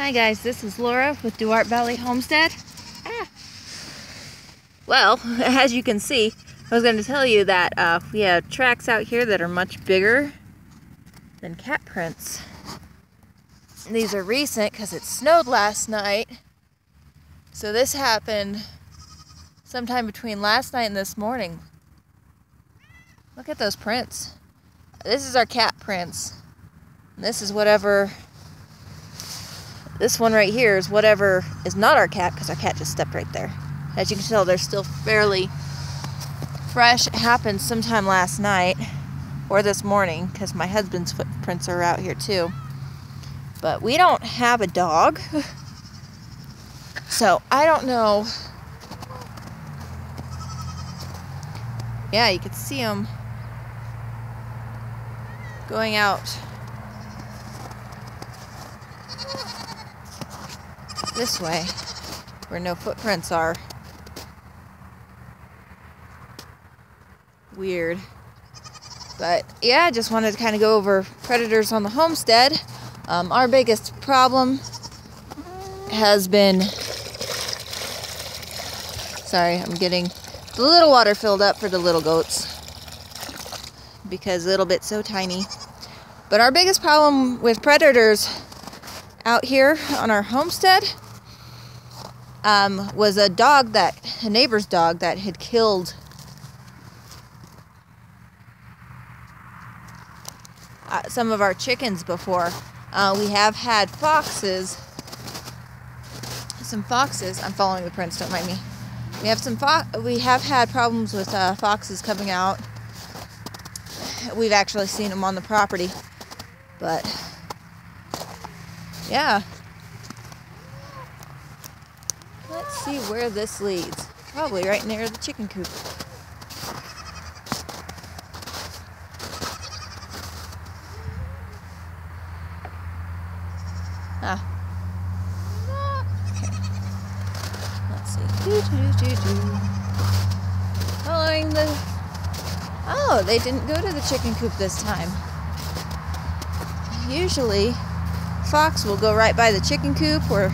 Hi guys, this is Laura with Duarte Valley Homestead. Well, as you can see, I was going to tell you that we have tracks out here that are much bigger than cat prints. And these are recent because it snowed last night. So this happened sometime between last night and this morning. Look at those prints. This is our cat prints. And this is whatever. This one right here is whatever is not our cat, because our cat just stepped right there. As you can tell, they're still fairly fresh. It happened sometime last night or this morning, because my husband's footprints are out here too. But we don't have a dog, so I don't know. Yeah, you can see them going out this way, where no footprints are. Weird. But yeah, I just wanted to kind of go over predators on the homestead. Our biggest problem has been... Sorry, I'm getting the little water filled up for the little goats, because little bit's so tiny. But our biggest problem with predators out here on our homestead was a neighbor's dog that had killed some of our chickens before. We have had some foxes, I'm following the prints, don't mind me. We have had problems with foxes coming out. We've actually seen them on the property, but yeah. Let's see where this leads. Probably right near the chicken coop. Okay. Let's see. Following the... Oh, they didn't go to the chicken coop this time. Usually, fox will go right by the chicken coop or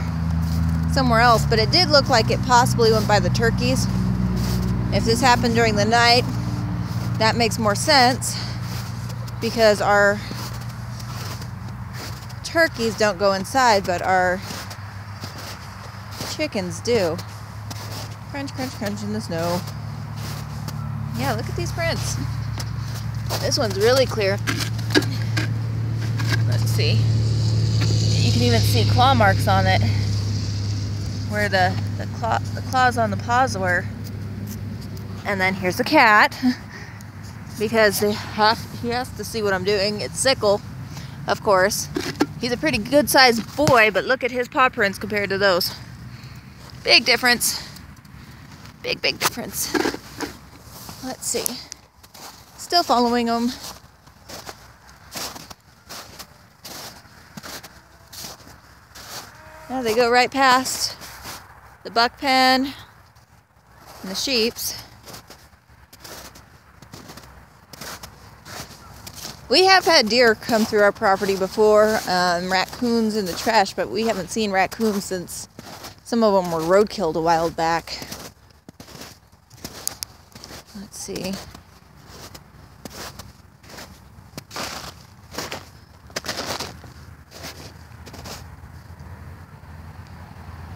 somewhere else, but it did look like it possibly went by the turkeys. If this happened during the night, that makes more sense, because our turkeys don't go inside, but our chickens do. Crunch, crunch, crunch in the snow. Yeah, look at these prints. This one's really clear. Let's see. You can even see claw marks on it, where the claws on the paws were. And then here's the cat, because he has to see what I'm doing. It's Sickle, of course. He's a pretty good sized boy, but look at his paw prints compared to those. Big difference. Big, big difference. Let's see. Still following him. Now they go right past the buck pen and the sheeps. We have had deer come through our property before, raccoons in the trash, but we haven't seen raccoons since some of them were roadkilled a while back. Let's see.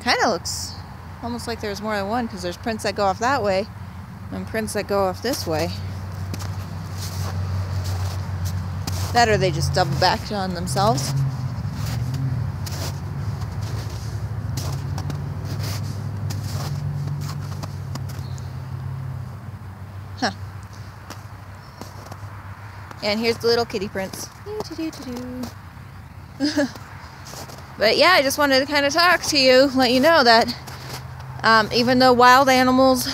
Kind of looks almost like there's more than one, because there's prints that go off that way and prints that go off this way. That, or they just double backed on themselves. Huh. And here's the little kitty prints. But yeah, I just wanted to kind of talk to you, let you know that even though wild animals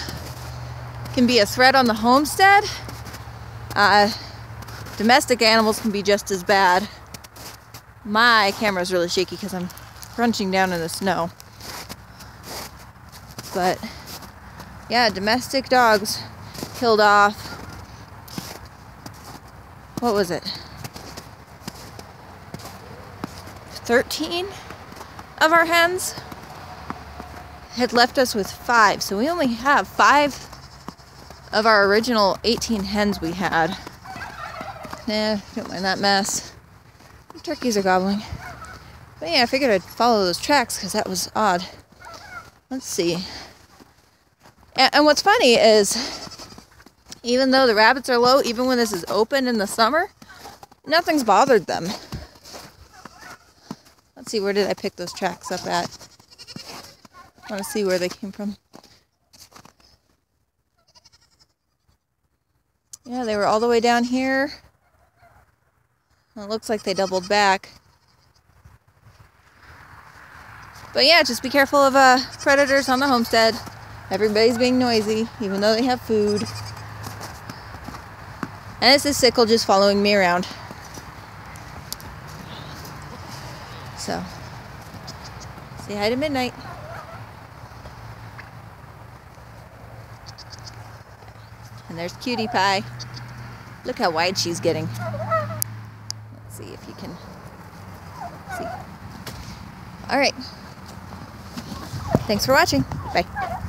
can be a threat on the homestead, domestic animals can be just as bad. My camera's really shaky because I'm crunching down in the snow. But yeah, domestic dogs killed off, what was it? 13 of our hens had left us with 5, so we only have 5 of our original 18 hens we had. Nah, don't mind that mess. The turkeys are gobbling. But yeah, I figured I'd follow those tracks because that was odd. Let's see. And what's funny is, even though the rabbits are low, even when this is open in the summer, nothing's bothered them. Let's see, where did I pick those tracks up at? I want to see where they came from. Yeah, they were all the way down here. Well, it looks like they doubled back. But yeah, just be careful of predators on the homestead. Everybody's being noisy, even though they have food. And it's this sickle just following me around. So, say hi to Midnight. And there's Cutie Pie. Look how wide she's getting. Let's see if you can see. All right. Thanks for watching. Bye.